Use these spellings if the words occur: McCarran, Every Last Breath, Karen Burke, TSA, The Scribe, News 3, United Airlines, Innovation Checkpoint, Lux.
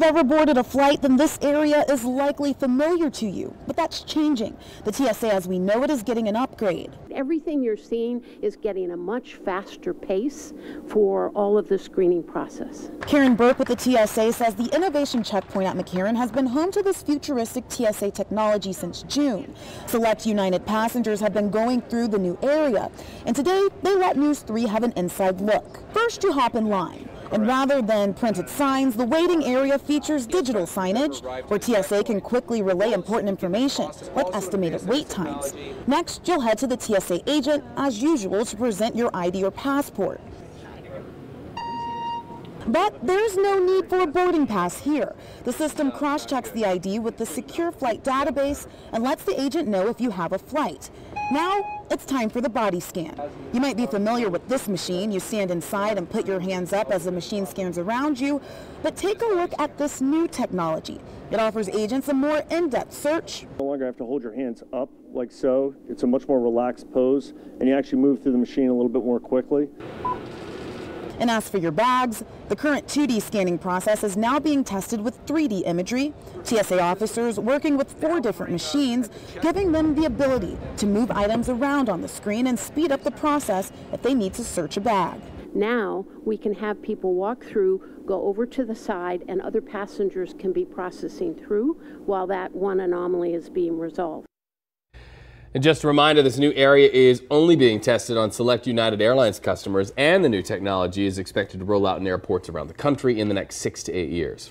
you've ever boarded a flight, then this area is likely familiar to you. But that's changing. The TSA, as we know it, is getting an upgrade. Everything you're seeing is getting a much faster pace for all of the screening process. Karen Burke with the TSA says the Innovation Checkpoint at McCarran has been home to this futuristic TSA technology since June. Select United passengers have been going through the new area, and today they let News 3 have an inside look. First, you hop in line. And rather than printed signs, the waiting area features digital signage where TSA can quickly relay important information, like estimated wait times. Next, you'll head to the TSA agent, as usual, to present your ID or passport. But there's no need for a boarding pass here. The system cross-checks the ID with the secure flight database and lets the agent know if you have a flight. Now, it's time for the body scan. You might be familiar with this machine. You stand inside and put your hands up as the machine scans around you. But take a look at this new technology. It offers agents a more in-depth search. No longer have to hold your hands up like so. It's a much more relaxed pose, and you actually move through the machine a little bit more quickly. And as for your bags, the current 2D scanning process is now being tested with 3D imagery. TSA officers working with 4 different machines, giving them the ability to move items around on the screen and speed up the process if they need to search a bag. Now we can have people walk through, go over to the side, and other passengers can be processing through while that one anomaly is being resolved. And just a reminder, this new area is only being tested on select United Airlines customers, and the new technology is expected to roll out in airports around the country in the next 6 to 8 years.